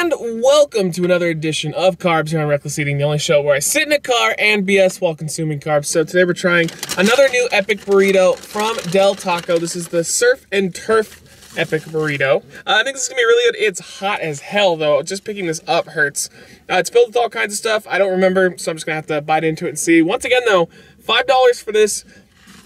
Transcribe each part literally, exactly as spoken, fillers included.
And welcome to another edition of Carbs here on Reckless Eating, the only show where I sit in a car and B S while consuming carbs. So today we're trying another new epic burrito from Del Taco. This is the Surf and Turf epic burrito. Uh, I think this is gonna be really good. It's hot as hell though. Just picking this up hurts. Uh, it's filled with all kinds of stuff. I don't remember, so I'm just gonna have to bite into it and see. Once again though, five dollars for this.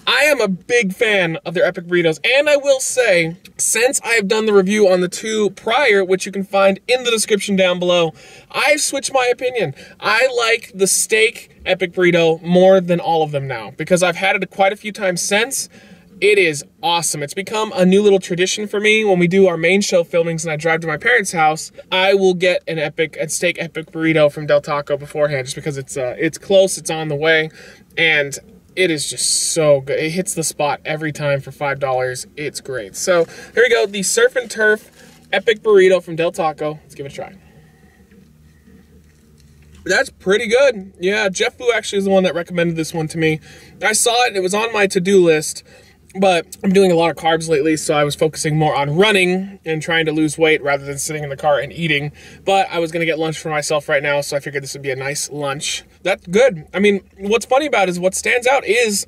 I am a big fan of their epic burritos, and I will say, since I've done the review on the two prior, which you can find in the description down below, I've switched my opinion. I like the steak epic burrito more than all of them now, because I've had it quite a few times since. It is awesome. It's become a new little tradition for me. When we do our main show filmings and I drive to my parents' house, I will get an epic, a steak epic burrito from Del Taco beforehand, just because it's uh, it's close, it's on the way, and it is just so good. It hits the spot every time for five dollars. It's great. So here we go, the Surf and Turf epic burrito from Del Taco. Let's give it a try. That's pretty good. Yeah, Jeff Wu actually is the one that recommended this one to me. I saw it and it was on my to-do list, but I'm doing a lot of carbs lately, so I was focusing more on running and trying to lose weight rather than sitting in the car and eating. But I was gonna get lunch for myself right now, so I figured this would be a nice lunch. That's good. I mean, what's funny about it is what stands out is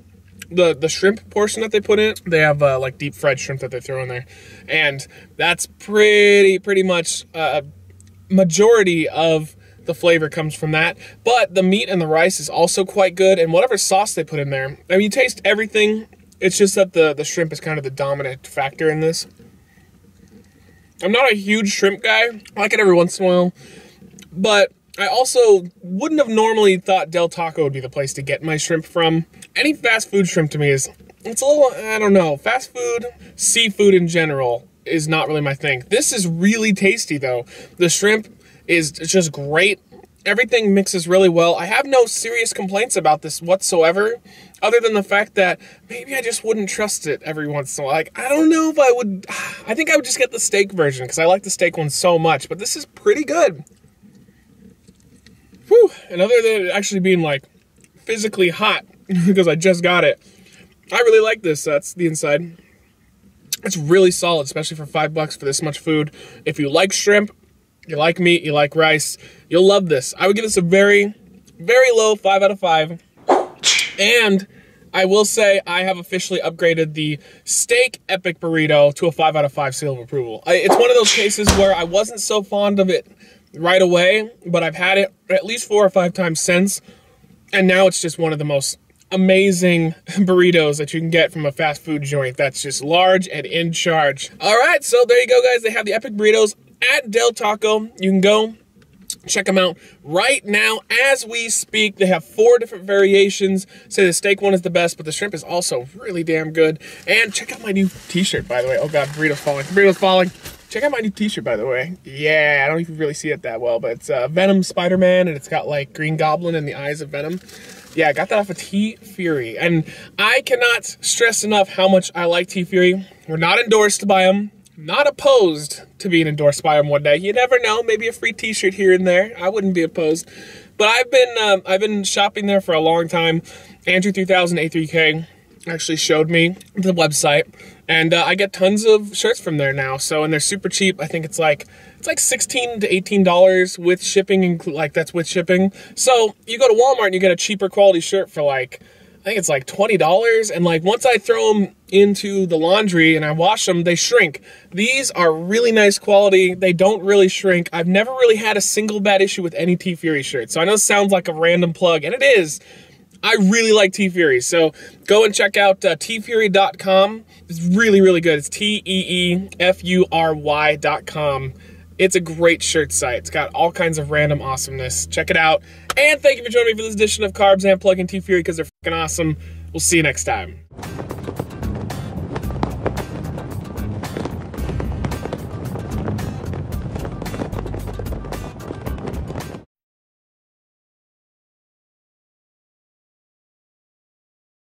the, the shrimp portion that they put in. They have uh, like deep fried shrimp that they throw in there. And that's pretty, pretty much a majority of the flavor comes from that, but the meat and the rice is also quite good. And whatever sauce they put in there, I mean, you taste everything. It's just that the, the shrimp is kind of the dominant factor in this. I'm not a huge shrimp guy. I like it every once in a while. But I also wouldn't have normally thought Del Taco would be the place to get my shrimp from. Any fast food shrimp to me is, it's a little, I don't know. Fast food, seafood in general is not really my thing. This is really tasty though. The shrimp is just great. Everything mixes really well. I have no serious complaints about this whatsoever, other than the fact that maybe I just wouldn't trust it every once in a while. Like, I don't know if I would, I think I would just get the steak version because I like the steak one so much, but this is pretty good. Whew, and other than it actually being like physically hot because I just got it, I really like this. That's the inside. It's really solid, especially for five bucks for this much food. If you like shrimp, you like meat, you like rice, you'll love this. I would give this a very, very low five out of five. And I will say I have officially upgraded the steak epic burrito to a five out of five seal of approval. I, it's one of those cases where I wasn't so fond of it right away, but I've had it at least four or five times since. And now it's just one of the most amazing burritos that you can get from a fast food joint that's just large and in charge. All right, so there you go, guys. They have the epic burritos at Del Taco. You can go check them out right now as we speak. They have four different variations. Say the steak one is the best, but the shrimp is also really damn good. And check out my new t-shirt, by the way. Oh God, burrito's falling, burrito's falling. Check out my new t-shirt, by the way. Yeah, I don't even really see it that well, but it's uh, Venom Spider-Man, and it's got like Green Goblin and the eyes of Venom. Yeah, I got that off of TeeFury, and I cannot stress enough how much I like TeeFury. We're not endorsed by them. Not opposed to being endorsed by him one day. You never know, maybe a free t-shirt here and there. I wouldn't be opposed. But I've been um, I've been shopping there for a long time. Andrew three thousand, A three K actually showed me the website. And uh, I get tons of shirts from there now. So, and they're super cheap. I think it's like it's like sixteen to eighteen dollars with shipping, and like that's with shipping. So you go to Walmart and you get a cheaper quality shirt for like, I think it's like twenty dollars, and like once I throw them into the laundry and I wash them, they shrink. These are really nice quality. They don't really shrink. I've never really had a single bad issue with any TeeFury shirt. So I know it sounds like a random plug, and it is. I really like TeeFury. So go and check out uh, tee fury dot com. It's really, really good. It's T E E F U R Y dot com. It's a great shirt site. It's got all kinds of random awesomeness. Check it out. And thank you for joining me for this edition of Carbs and Plug and TeeFury, because they're freaking awesome. We'll see you next time.